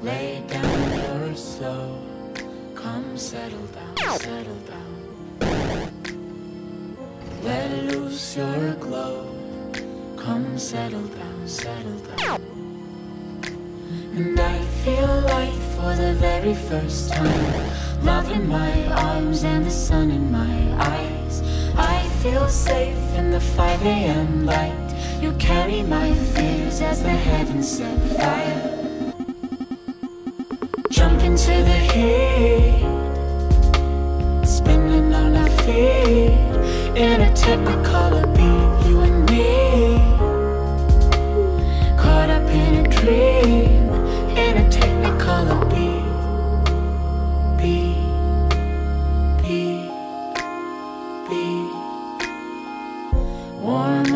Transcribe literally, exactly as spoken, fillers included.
Lay down very slow, come settle down, settle down. Let loose your glow, come settle down, settle down. And I feel light for the very first time, love in my arms and the sun in my eyes. I feel safe in the five A M light, you carry my fears as the heavens set fire. Jump into the heat, spinning on our feet in a technicolour beat. You and me, caught up in a dream in a technicolour beat, beat, beat, beat. Warm